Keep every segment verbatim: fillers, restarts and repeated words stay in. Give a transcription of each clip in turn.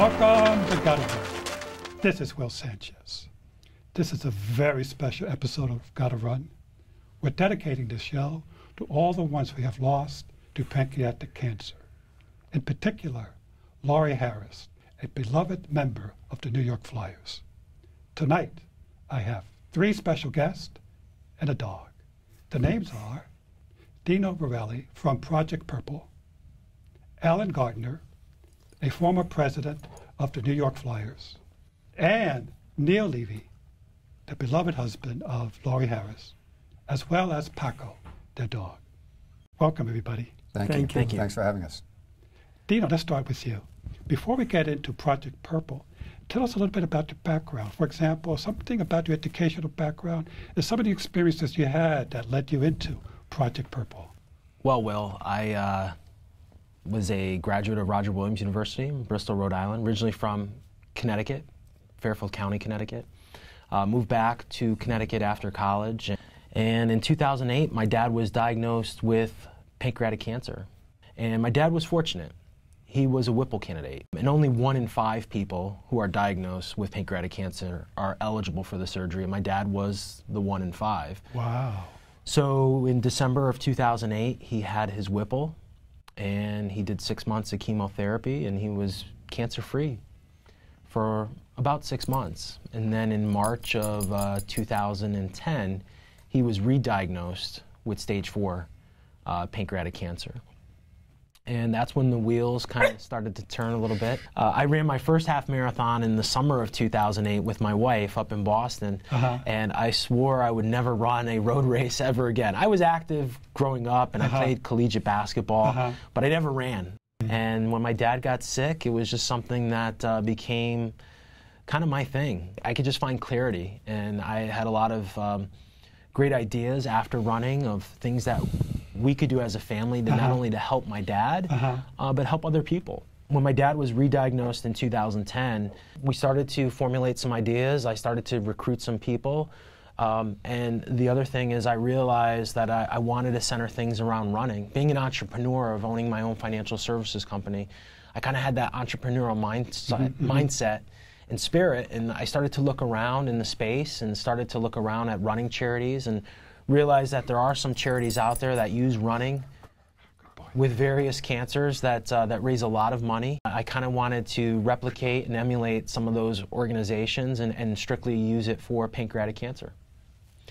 Welcome to Gotta Run. This is Will Sanchez. This is a very special episode of Gotta Run. We're dedicating this show to all the ones we have lost to pancreatic cancer. In particular, Laurie Harris, a beloved member of the New York Flyers. Tonight, I have three special guests and a dog. The names are Dino Verrelli from Project Purple, Alan Gardner, a former president of the New York Flyers, and Neil Levy, the beloved husband of Laurie Harris, as well as Paco, their dog. Welcome, everybody. Thank, Thank, you. Thank you. Thanks for having us. Dino, let's start with you. Before we get into Project Purple, tell us a little bit about your background. For example, something about your educational background and some of the experiences you had that led you into Project Purple. Well, Will, I... Uh... was a graduate of Roger Williams University in Bristol, Rhode Island, originally from Connecticut, Fairfield County, Connecticut. Uh, moved back to Connecticut after college, and in two thousand eight, my dad was diagnosed with pancreatic cancer. And my dad was fortunate. He was a Whipple candidate, and only one in five people who are diagnosed with pancreatic cancer are eligible for the surgery, and my dad was the one in five. Wow. So in December of two thousand eight, he had his Whipple, and he did six months of chemotherapy, and he was cancer-free for about six months. And then in March of uh, two thousand ten, he was re-diagnosed with stage four uh, pancreatic cancer. And that's when the wheels kind of started to turn a little bit. Uh, I ran my first half marathon in the summer of two thousand eight with my wife up in Boston, uh-huh. and I swore I would never run a road race ever again. I was active growing up, and uh-huh. I played collegiate basketball, uh-huh. but I never ran. Mm-hmm. And when my dad got sick, it was just something that uh, became kind of my thing. I could just find clarity, and I had a lot of um, great ideas after running of things that we could do as a family, to uh-huh. not only to help my dad, uh-huh. uh, but help other people. When my dad was re-diagnosed in two thousand ten, we started to formulate some ideas. I started to recruit some people. Um, and the other thing is I realized that I, I wanted to center things around running. Being an entrepreneur of owning my own financial services company, I kind of had that entrepreneurial mindset, mm-hmm. mindset and spirit. And I started to look around in the space and started to look around at running charities and realize that there are some charities out there that use running with various cancers that, uh, that raise a lot of money. I kind of wanted to replicate and emulate some of those organizations and, and strictly use it for pancreatic cancer.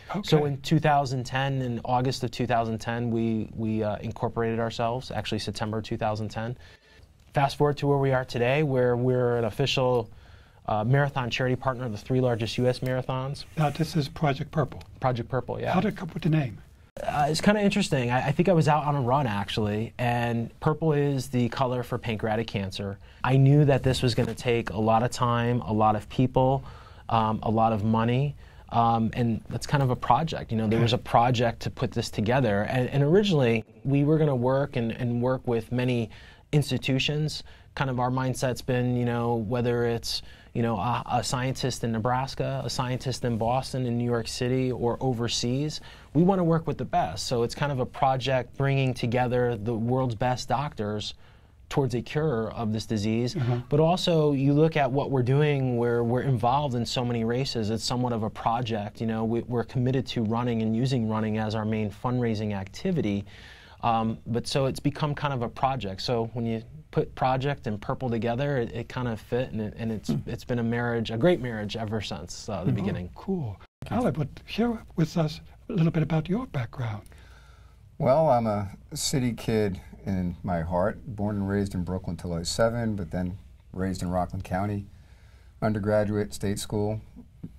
Okay. So in two thousand ten, in August of two thousand ten, we, we uh, incorporated ourselves, actually September two thousand ten. Fast forward to where we are today, where we're an official Uh, marathon charity partner of the three largest U S marathons. Now, this is Project Purple. Project Purple, yeah. How did it come up with the name? Uh, it's kind of interesting. I, I think I was out on a run, actually, and purple is the color for pancreatic cancer. I knew that this was going to take a lot of time, a lot of people, um, a lot of money, um, and that's kind of a project. You know, there okay. was a project to put this together, and, and originally we were going to work and, and work with many institutions. Kind of our mindset's been, you know, whether it's you know, a, a scientist in Nebraska, a scientist in Boston, in New York City, or overseas. We want to work with the best. So it's kind of a project bringing together the world's best doctors towards a cure of this disease. Mm-hmm. But also, you look at what we're doing, where we're involved in so many races. It's somewhat of a project. You know, we, we're committed to running and using running as our main fundraising activity. Um, but so it's become kind of a project. So when you put project and purple together, it, it kind of fit, and, it, and it's mm. it's been a marriage, a great marriage ever since uh, the oh, beginning. Cool. Alan, but share with us a little bit about your background. Well, I'm a city kid in my heart, born and raised in Brooklyn till I was seven, but then raised in Rockland County, undergraduate state school,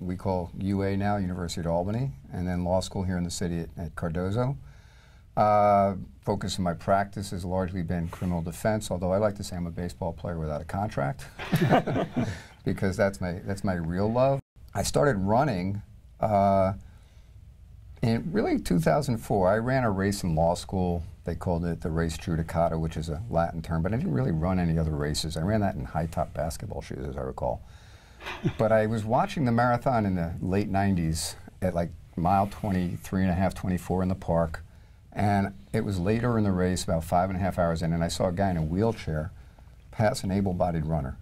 we call U A now, University of Albany, and then law school here in the city at, at Cardozo. Uh, focus in my practice has largely been criminal defense, although I like to say I'm a baseball player without a contract because that's my, that's my real love. I started running uh, in really two thousand four. I ran a race in law school. They called it the Race Judicata, which is a Latin term, but I didn't really run any other races. I ran that in high-top basketball shoes, as I recall. But I was watching the marathon in the late nineties at like mile twenty-three and a half, twenty-four in the park. And it was later in the race, about five and a half hours in, and I saw a guy in a wheelchair pass an able-bodied runner.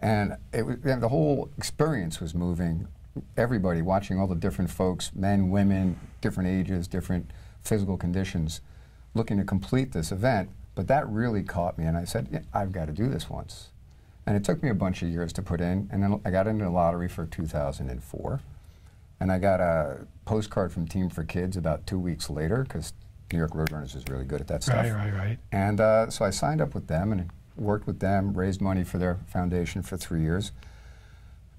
And it was, and the whole experience was moving. Everybody watching all the different folks, men, women, different ages, different physical conditions, looking to complete this event. But that really caught me, and I said, yeah, I've got to do this once. And it took me a bunch of years to put in, and then I got into the lottery for two thousand four. And I got a postcard from Team for Kids about two weeks later, because New York Roadrunners is really good at that stuff. Right, right, right. And uh, so I signed up with them and worked with them, raised money for their foundation for three years.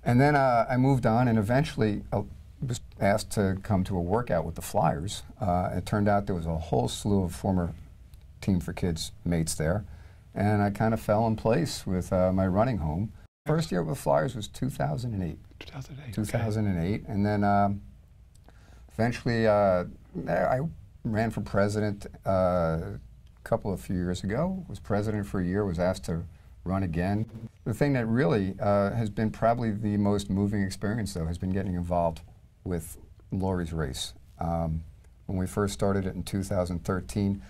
And then uh, I moved on, and eventually I was asked to come to a workout with the Flyers. Uh, it turned out there was a whole slew of former Team for Kids mates there. And I kind of fell in place with uh, my running home. First year with the Flyers was two thousand eight. two thousand eight. two thousand eight. Okay. And then um, eventually uh, I ran for president uh, a couple of few years ago, was president for a year, was asked to run again. The thing that really uh, has been probably the most moving experience, though, has been getting involved with Laurie's race. Um, when we first started it in two thousand thirteen,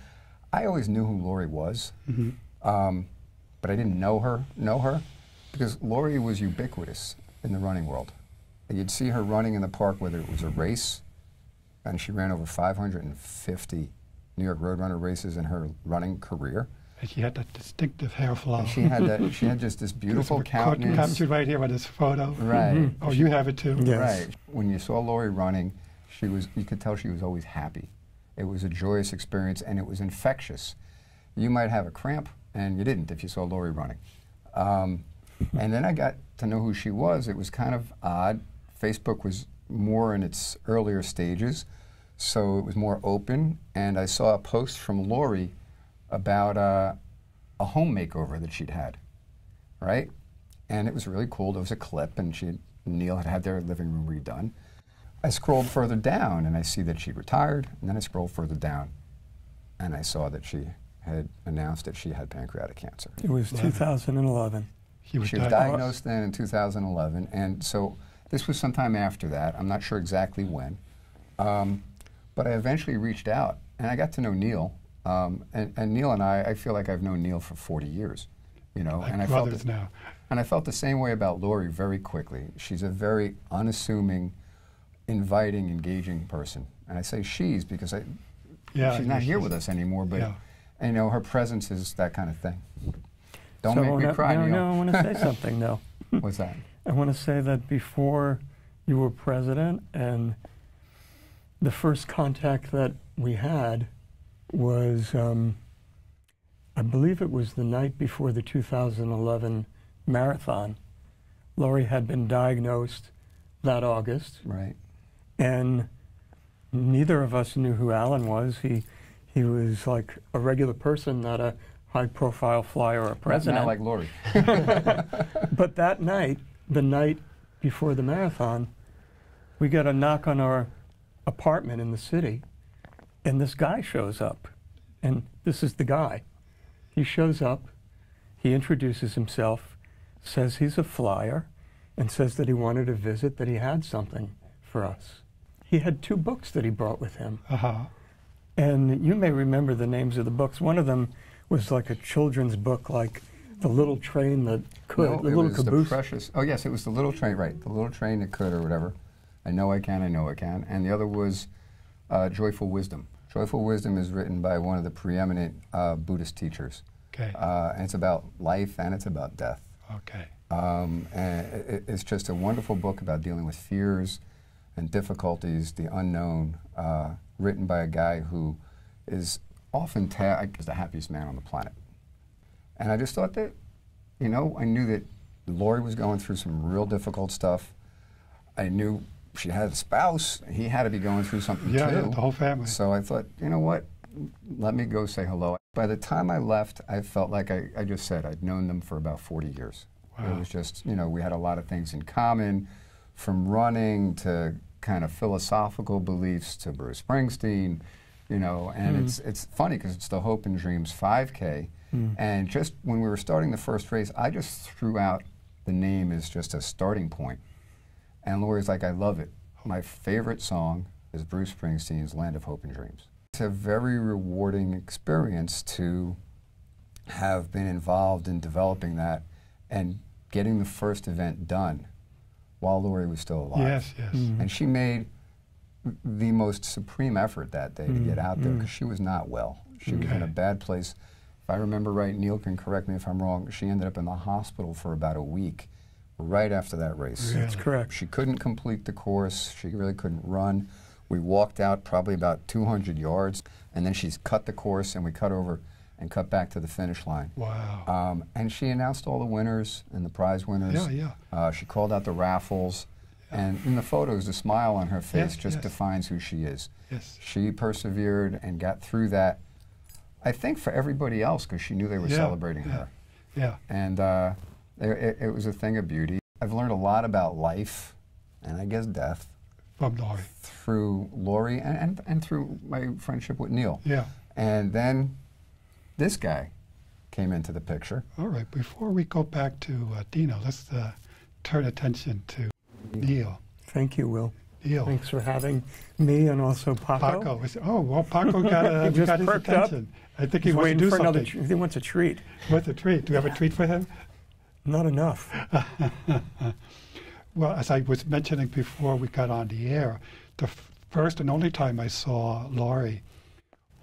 I always knew who Laurie was, mm-hmm. um, but I didn't know her, know her, because Laurie was ubiquitous in the running world. You'd see her running in the park, whether it was a race, and she ran over five hundred fifty New York Roadrunner races in her running career. And she had that distinctive hair flow. And she had that. She had just this beautiful countenance. Captured right here with this photo. Right. Mm-hmm. Oh, she, you have it too. Yes. Right. When you saw Laurie running, she was. You could tell she was always happy. It was a joyous experience, and it was infectious. You might have a cramp, and you didn't if you saw Laurie running. Um, and then I got to know who she was. It was kind of odd. Facebook was more in its earlier stages, so it was more open. And I saw a post from Laurie about uh, a home makeover that she'd had, right? And it was really cool. There was a clip, and she, Neil had had their living room redone. I scrolled further down, and I see that she retired, and then I scrolled further down, and I saw that she had announced that she had pancreatic cancer. It was eleven. two thousand eleven. She was, she was diagnosed then in two thousand eleven, and so this was sometime after that. I'm not sure exactly when, um, but I eventually reached out, and I got to know Neil. Um, and, and Neil and I, I feel like I've known Neil for forty years, you know, like and I felt it, now. And I felt the same way about Laurie very quickly. She's a very unassuming, inviting, engaging person, and I say she's because I, yeah, she's I not here she's with us anymore. But yeah. You know, her presence is that kind of thing. Don't so make me cry, no, Neil. No, I want to say something though. What's that? I want to say that before you were president, and the first contact that we had was, um, I believe it was the night before the two thousand eleven marathon. Laurie had been diagnosed that August. Right. And neither of us knew who Alan was. He he was like a regular person, not a high-profile flyer or a president. Not like Laurie. But that night, the night before the marathon, we got a knock on our apartment in the city. And this guy shows up, and this is the guy. He shows up, he introduces himself, says he's a flyer, and says that he wanted to visit, that he had something for us. He had two books that he brought with him. Uh-huh. And you may remember the names of the books. One of them was like a children's book, like The Little Train That Could, no, The Little Caboose. The precious, oh yes, it was The Little Train, right, The Little Train That Could or whatever. I know I can, I know I can. And the other was Uh, Joyful Wisdom. Joyful Wisdom is written by one of the preeminent uh, Buddhist teachers. Okay. Uh, and it's about life and it's about death. Okay. Um, and it, it's just a wonderful book about dealing with fears and difficulties, the unknown, uh, written by a guy who is often tagged as the happiest man on the planet. And I just thought that, you know, I knew that Laurie was going through some real difficult stuff. I knew she had a spouse. He had to be going through something, yeah, too. Yeah, the whole family. So I thought, you know what? Let me go say hello. By the time I left, I felt like I, I just said I'd known them for about forty years. Wow. It was just, you know, we had a lot of things in common, from running to kind of philosophical beliefs to Bruce Springsteen, you know. And mm. it's, it's funny because it's the Hope and Dreams five K. Mm. And just when we were starting the first race, I just threw out the name as just a starting point. And Laurie's like, I love it. My favorite song is Bruce Springsteen's Land of Hope and Dreams. It's a very rewarding experience to have been involved in developing that and getting the first event done while Laurie was still alive. Yes, yes. Mm-hmm. And she made the most supreme effort that day mm-hmm. to get out there because mm-hmm. she was not well. She okay. was in a bad place. If I remember right, Neil can correct me if I'm wrong, she ended up in the hospital for about a week right after that race. Really? That's correct. She couldn't complete the course. She really couldn't run. We walked out probably about two hundred yards, and then she's cut the course, and we cut over and cut back to the finish line. Wow. Um, and she announced all the winners and the prize winners. Yeah, yeah. Uh, she called out the raffles. Yeah. And in the photos, the smile on her face yes, just yes. defines who she is. Yes. She persevered and got through that, I think for everybody else, because she knew they were yeah, celebrating yeah, her. Yeah. And uh, it, it was a thing of beauty. I've learned a lot about life, and I guess death. From Laurie. Through Laurie and, and, and through my friendship with Neil. Yeah. And then this guy came into the picture. All right, before we go back to uh, Dino, let's uh, turn attention to Neil. Thank you, Will. Neil. Thanks for having me and also Paco. Paco. Was, oh, well, Paco got, a, just got his attention. Up. I think he He's wants to do for something. Tr he wants a treat. He wants a treat. Do you yeah. have a treat for him? Not enough. Well, as I was mentioning before we got on the air, the f first and only time I saw Laurie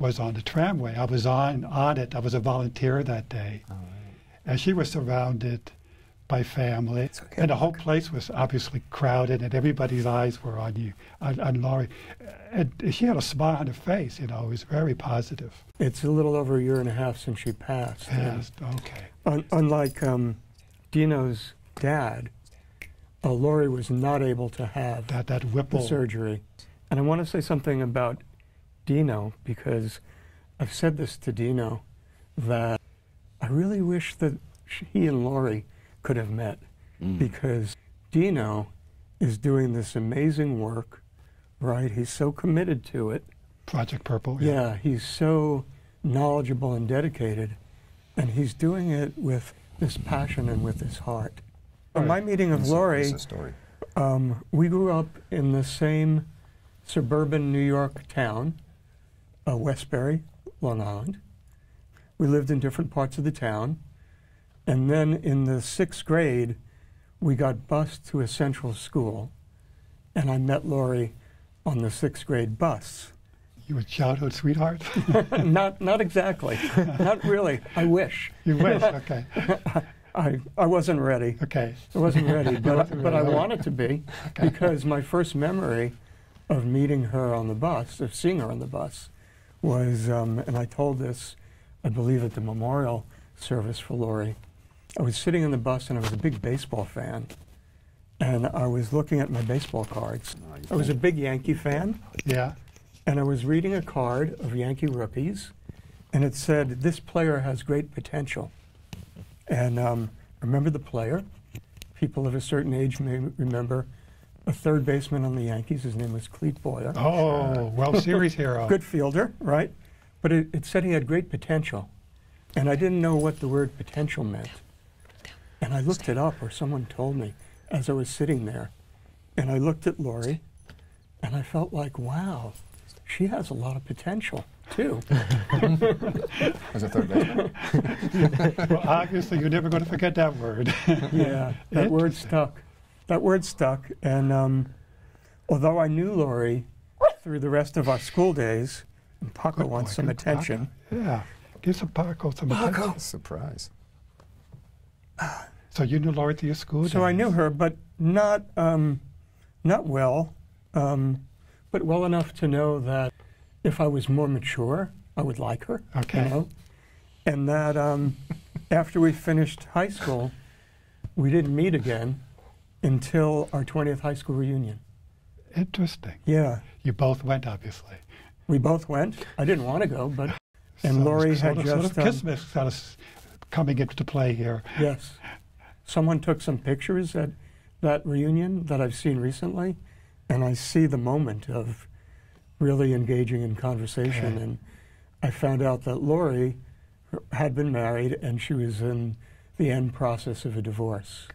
was on the tramway. I was on, on it. I was a volunteer that day. All right. And she was surrounded by family. It's okay, and the whole place was obviously crowded, and everybody's eyes were on you, on, on Laurie. And she had a smile on her face, you know. It was very positive. It's a little over a year and a half since she passed. Passed, okay. Un unlike um, Dino's dad, Uh, Laurie was not able to have that, that Whipple surgery. And I want to say something about Dino, because I've said this to Dino, that I really wish that he and Laurie could have met, mm. because Dino is doing this amazing work, right? He's so committed to it. Project Purple. Yeah, yeah, he's so knowledgeable and dedicated, and he's doing it with this passion and with his heart. In my meeting of Laurie, um, we grew up in the same suburban New York town, uh, Westbury, Long Island. We lived in different parts of the town. And then in the sixth grade, we got bused to a central school. And I met Laurie on the sixth grade bus. You were a childhood sweetheart? not, not exactly. Not really. I wish. You wish, okay. I, I wasn't ready. Okay. I wasn't ready, but, wasn't but really I wanted to be, okay. because my first memory of meeting her on the bus, of seeing her on the bus, was, um, and I told this, I believe, at the memorial service for Laurie. I was sitting in the bus, and I was a big baseball fan, and I was looking at my baseball cards. I was a big Yankee fan. Yeah. And I was reading a card of Yankee rookies, and it said, "This player has great potential." And um, remember the player. People of a certain age may remember a third baseman on the Yankees. His name was Clete Boyer. Oh, uh, World Series hero. Good fielder, right? But it, it said he had great potential. And I didn't know what the word potential meant. And I looked it up, or someone told me, as I was sitting there. And I looked at Laurie, and I felt like, wow, she has a lot of potential. Too. As a third baseman. Well, obviously, you're never going to forget that word. Yeah, that word stuck. That word stuck. And um, although I knew Laurie through the rest of our school days, and Paco Good wants boy. some Good attention. Paco. Yeah, give some Paco some Paco. attention. Surprise. So you knew Laurie through your school days? So I knew her, but not, um, not well, um, but well enough to know that if I was more mature, I would like her. Okay. You know? And that um, after we finished high school, we didn't meet again until our twentieth high school reunion. Interesting. Yeah. You both went, obviously. We both went. I didn't want to go, but and so Laurie had just sort of Christmas um, sort of coming into play here. Yes. Someone took some pictures at that reunion that I've seen recently, and I see the moment of really engaging in conversation, okay. and I found out that Laurie had been married, and she was in the end process of a divorce.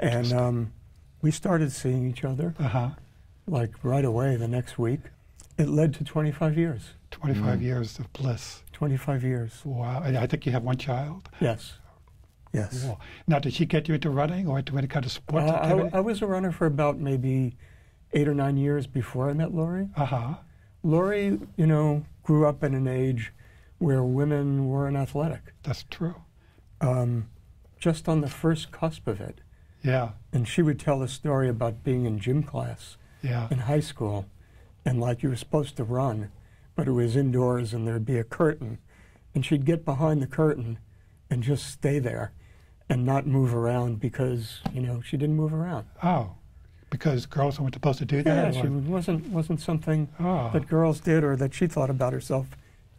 And um, we started seeing each other, uh-huh. like right away the next week. It led to twenty-five years. twenty-five mm. years of bliss. twenty-five years. Wow, and I think you have one child? Yes. Yes. Wall. Now, did she get you into running or into any kind of sports uh, activity? I, I was a runner for about maybe eight or nine years before I met Laurie. Uh-huh. Laurie, you know, grew up in an age where women weren't athletic. That's true. Um, just on the first cusp of it. Yeah. And she would tell a story about being in gym class yeah. in high school, and like you were supposed to run, but it was indoors and there'd be a curtain. And she'd get behind the curtain and just stay there and not move around because, you know, she didn't move around. Oh, because girls weren't supposed to do that? Yeah, she wasn't, wasn't something oh. that girls did or that she thought about herself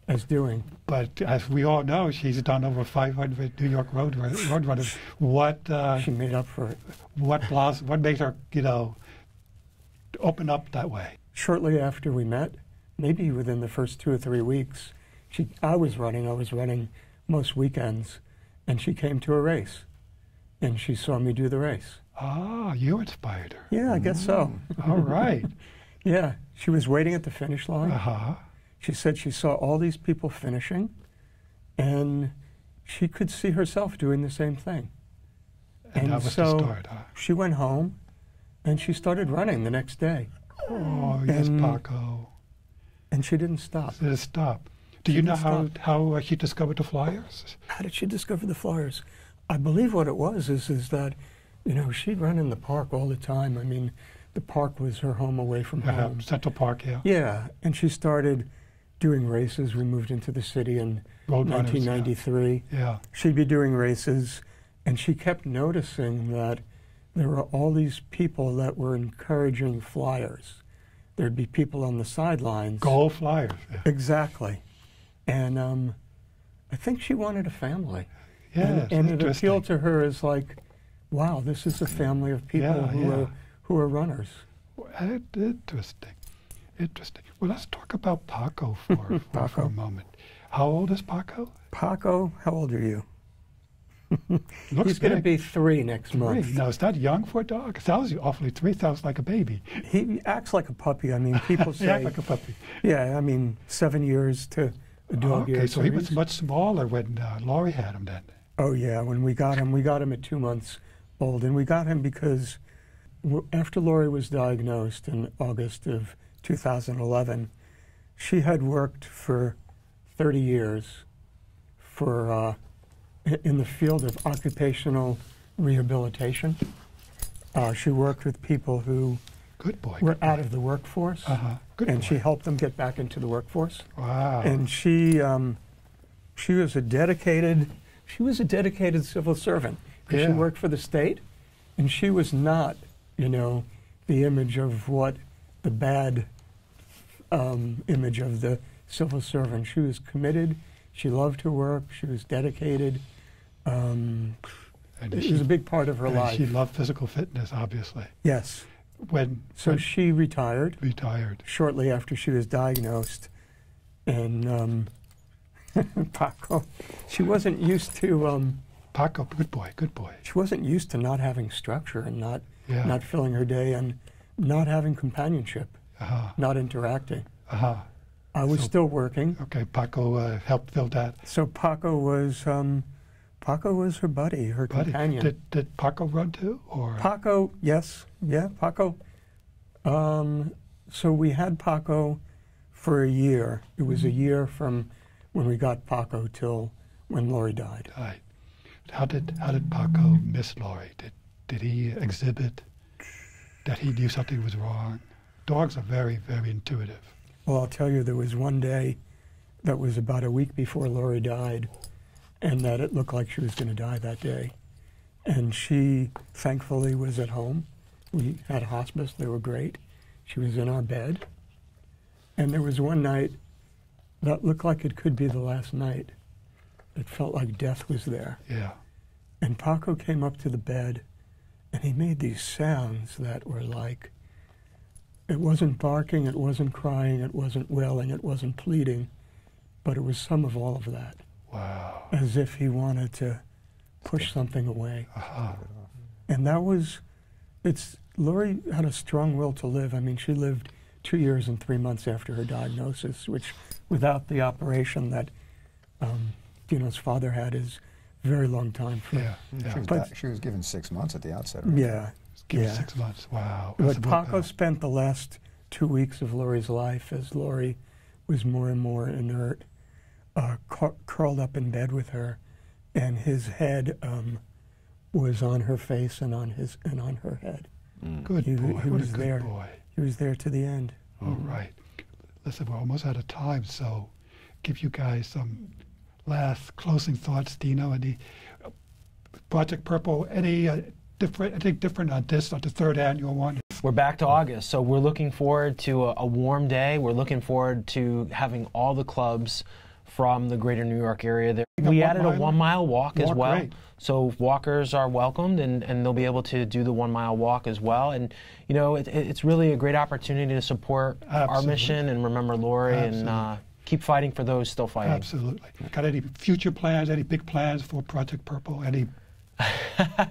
as doing. But as we all know, she's done over five hundred New York road Roadrunners. What uh, she made up for it. What blossom, what makes her, you know, open up that way? Shortly after we met, maybe within the first two or three weeks, she I was running. I was running most weekends, and she came to a race, and she saw me do the race. Ah, you inspired her. Yeah, I mm. guess so. All right. Yeah, she was waiting at the finish line. Uh huh. She said she saw all these people finishing, and she could see herself doing the same thing. And, and that was so the start, huh? She went home, and she started running the next day. Oh, and, yes, Paco. And she didn't stop. She didn't stop. Do she you know how, how she discovered the Flyers? How did she discover the Flyers? I believe what it was is, is that, you know, she'd run in the park all the time. I mean, the park was her home away from uh, home. Central Park, yeah. Yeah, and she started doing races. We moved into the city in nineteen ninety-three. Yeah. Yeah. She'd be doing races, and she kept noticing that there were all these people that were encouraging flyers. There'd be people on the sidelines. Goal flyers. Yeah. Exactly. And um, I think she wanted a family. Yeah, and, and it appealed to her as like, wow, this is a family of people yeah, who, yeah. Are, who are runners. Interesting. Interesting. Well, let's talk about Paco for, for, Paco. for a moment. How old is Paco? Paco, how old are you? He's going to be three next three. month. Now, is that young for a dog? It sounds awfully three. Sounds like a baby. He acts like a puppy. I mean, people say. He acts like a puppy. Yeah, I mean, seven years to a dog year. Okay, so series. He was much smaller when uh, Laurie had him then. Oh, yeah, when we got him, we got him at two months old. And we got him because after Laurie was diagnosed in August of two thousand eleven, she had worked for thirty years for uh, in the field of occupational rehabilitation. Uh, she worked with people who good boy, were good out boy. of the workforce, uh-huh. good and boy. she helped them get back into the workforce. Wow! And she um, she was a dedicated she was a dedicated civil servant. Yeah. She worked for the state, and she was not, you know, the image of what the bad um, image of the civil servant. She was committed. She loved her work. She was dedicated. Um, and it she, was a big part of her and life. She loved physical fitness, obviously. Yes. When so when she retired. Retired shortly after she was diagnosed, and um, Paco, she wasn't used to. Um, Paco, good boy, good boy. She wasn't used to not having structure and not yeah. not filling her day and not having companionship, uh-huh. not interacting. Uh-huh. I was so, still working. Okay, Paco uh, helped fill that. So Paco was, um, Paco was her buddy, her buddy. companion. Did, did Paco run too, or? Paco, yes, yeah, Paco. Um, so we had Paco for a year. It was mm-hmm. a year from when we got Paco till when Laurie died. Right. How did how did Paco miss Laurie? Did did he exhibit that he knew something was wrong? Dogs are very, very intuitive. Well, I'll tell you, there was one day that was about a week before Laurie died, and that it looked like she was going to die that day. And she, thankfully, was at home. We had hospice. They were great. She was in our bed. And there was one night that looked like it could be the last night. It felt like death was there. Yeah. And Paco came up to the bed, and he made these sounds that were like, it wasn't barking, it wasn't crying, it wasn't wailing, it wasn't pleading, but it was some of all of that. Wow. As if he wanted to push something away. Uh-huh. And that was, it's, Laurie had a strong will to live. I mean, she lived two years and three months after her diagnosis, which without the operation that um, Dino's father had is very long time. For, yeah, yeah. She, was but, she was given six months at the outset. Right? Yeah, given yeah. six months. Wow. But Paco that. spent the last two weeks of Laurie's life as Laurie was more and more inert, uh, cu curled up in bed with her, and his head um, was on her face and on his and on her head. Mm. Good he, boy. He what was a good there. boy. He was there to the end. All mm. right. Listen, we're almost out of time, so give you guys some last closing thoughts, Dino. Any uh, Project Purple? Any uh, different? I think different on this, on the third annual one. We're back to August, so we're looking forward to a, a warm day. We're looking forward to having all the clubs from the greater New York area there. We added a one-mile walk as well, so walkers are welcomed, and, and they'll be able to do the one-mile walk as well. And, you know, it, it's really a great opportunity to support Absolutely. our mission and remember Laurie Absolutely. and uh, keep fighting for those still fighting. Absolutely. Got any future plans, any big plans for Project Purple, any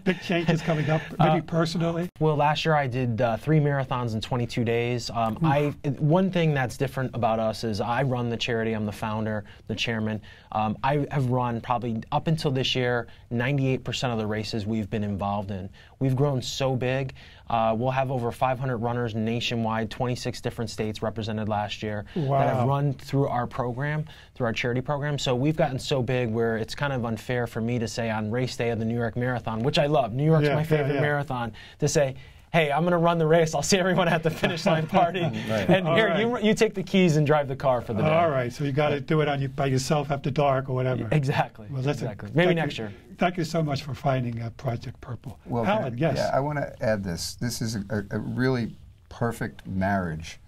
big changes coming up, maybe uh, personally? Well, last year I did uh, three marathons in twenty-two days. Um, I one thing that's different about us is I run the charity. I'm the founder, the chairman. Um, I have run probably up until this year ninety-eight percent of the races we've been involved in. We've grown so big. Uh, we'll have over five hundred runners nationwide, twenty-six different states represented last year wow. that have run through our program, through our charity program. So we've gotten so big where it's kind of unfair for me to say on race day of the New York Marathon, which I love, New York's yeah, my favorite yeah, yeah. marathon, to say, hey, I'm going to run the race. I'll see everyone at the finish line party. right. And All here, right. you, you take the keys and drive the car for the day. All right, so you got to yeah. do it on you, by yourself after dark or whatever. Exactly, well, exactly. A, Maybe next you, year. Thank you so much for finding uh, Project Purple. Well, Alan, yeah, yes. Yeah, I want to add this. This is a, a really perfect marriage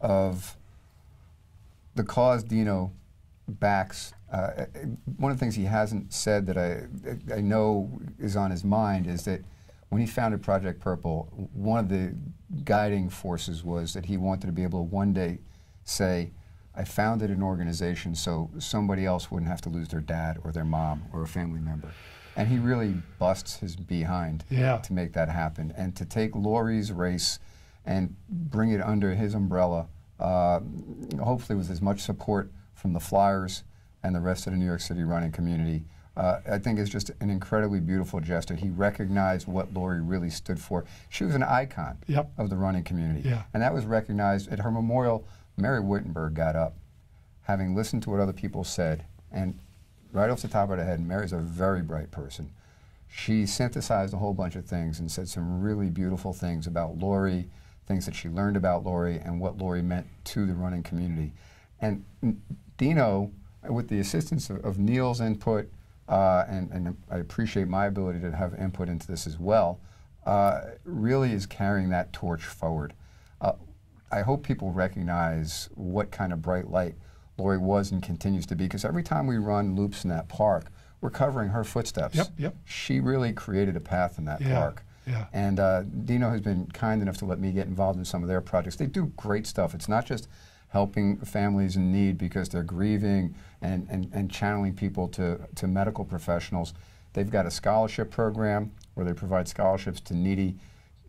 of the cause Dino backs. Uh, one of the things he hasn't said that I, I know is on his mind is that when he founded Project Purple, one of the guiding forces was that he wanted to be able to one day say, I founded an organization so somebody else wouldn't have to lose their dad or their mom or a family member. And he really busts his behind yeah. to make that happen. And to take Laurie's race and bring it under his umbrella, uh, hopefully with as much support from the Flyers and the rest of the New York City running community, Uh, I think it's just an incredibly beautiful gesture. He recognized what Laurie really stood for. She was an icon yep. of the running community. Yeah. And that was recognized at her memorial. Mary Wittenberg got up, having listened to what other people said. And right off the top of her head, Mary's a very bright person. She synthesized a whole bunch of things and said some really beautiful things about Laurie, things that she learned about Laurie and what Laurie meant to the running community. And Dino, with the assistance of, of Neil's input, Uh, and, and I appreciate my ability to have input into this as well, uh, really is carrying that torch forward. Uh, I hope people recognize what kind of bright light Laurie was and continues to be, because every time we run loops in that park, we're covering her footsteps. Yep, yep. She really created a path in that yeah, park. Yeah. And uh, Dino has been kind enough to let me get involved in some of their projects. They do great stuff. It's not just helping families in need because they're grieving and, and, and channeling people to, to medical professionals. They've got a scholarship program where they provide scholarships to needy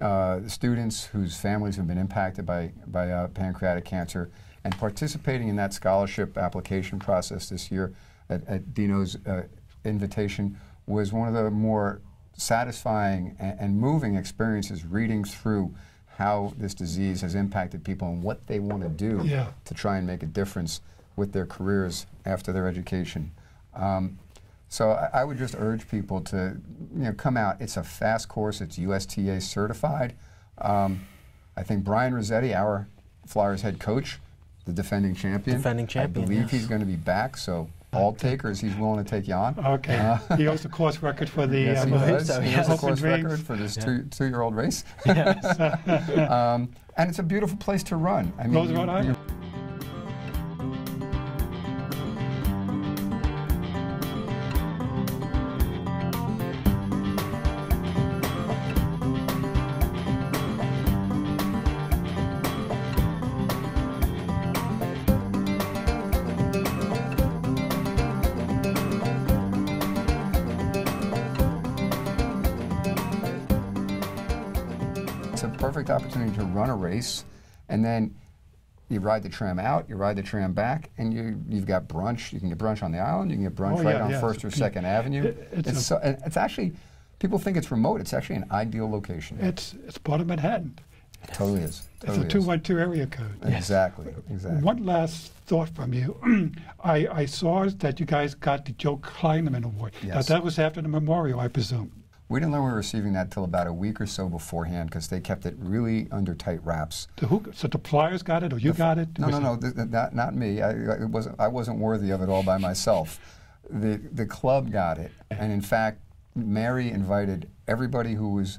uh, students whose families have been impacted by, by uh, pancreatic cancer. And participating in that scholarship application process this year at, at Dino's uh, invitation was one of the more satisfying and, and moving experiences reading through how this disease has impacted people and what they want to do yeah. to try and make a difference with their careers after their education. Um, so I, I would just urge people to you know, come out. It's a fast course. It's U S T A certified. Um, I think Brian Rossetti, our Flyers head coach, the defending champion, defending champion I believe yes. he's going to be back. So all takers, he's willing to take you on. Okay. Uh, he owns the course record for the yes, he uh, does. So, yes. He owns the course dreams. record for this yeah. two, two-year-old race. Yes. um, and it's a beautiful place to run. I mean, Roosevelt Island. Opportunity to run a race and then You ride the tram out, you ride the tram back, and you, you've got brunch. You can get brunch on the island, you can get brunch oh, right yeah, on yeah. First or Second Avenue. It, it's, it's, so, it's actually, people think it's remote. It's actually an ideal location. It's, it's part of Manhattan. It totally is. Totally it's a two one two area code. Yes. Exactly, exactly. One last thought from you. I, I saw that you guys got the Joe Kleinman Award. Yes. Now, that was after the memorial, I presume. We didn't learn we were receiving that till about a week or so beforehand because they kept it really under tight wraps. The who, so the Flyers got it, or you the, got it? No, no, no, th not, not me. I, it wasn't, I wasn't worthy of it all by myself. The, the club got it, and in fact, Mary invited everybody who was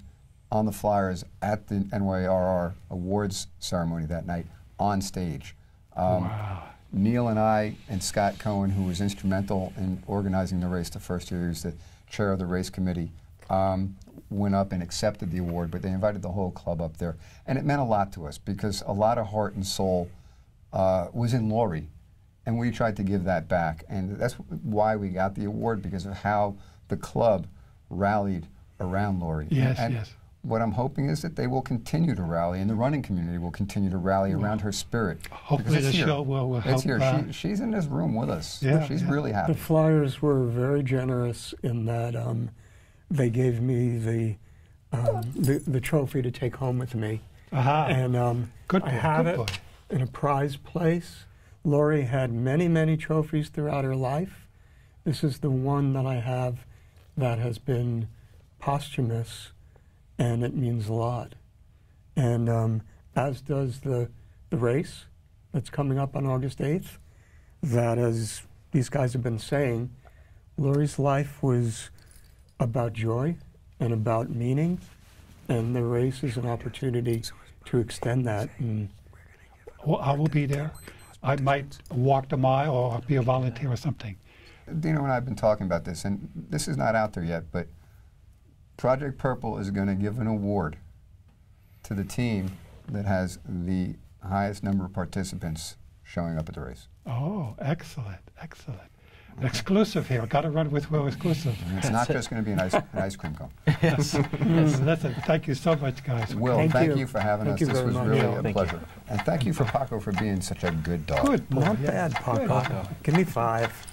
on the Flyers at the N Y R R awards ceremony that night on stage. Um, wow. Neil and I and Scott Cohen, who was instrumental in organizing the race the first year, he was the chair of the race committee, um, went up and accepted the award, but they invited the whole club up there. And it meant a lot to us because a lot of heart and soul uh, was in Laurie, and we tried to give that back. And that's why we got the award, because of how the club rallied around Laurie. Yes, and, and yes. What I'm hoping is that they will continue to rally, and the running community will continue to rally yeah. around her spirit. Hopefully the here. show will, will help. It's here. Uh, she, she's in this room with us. Yeah, she's yeah. really happy. The Flyers were very generous in that um, they gave me the, um, the the trophy to take home with me. Uh-huh. And um, good boy, I had good it boy. in a prized place. Laurie had many, many trophies throughout her life. This is the one that I have that has been posthumous, and it means a lot. And um, as does the, the race that's coming up on August eighth, that, as these guys have been saying, Laurie's life was about joy and about meaning, and the race is an opportunity to extend that. And well, I will be there. I might walk the mile or be a volunteer or something. Dino and I have been talking about this, and this is not out there yet, but Project Purple is going to give an award to the team that has the highest number of participants showing up at the race. Oh, excellent, excellent. An exclusive here. Got to run with Will exclusive. It's not just going to be an ice, an ice cream cone. Yes. Yes. Listen, thank you so much, guys. Will, thank, thank you. you for having thank us. This was much. really yeah, a pleasure. You. And thank you for Paco for being such a good dog. Good boy. Not yes. bad, Paco. Good. Give me five.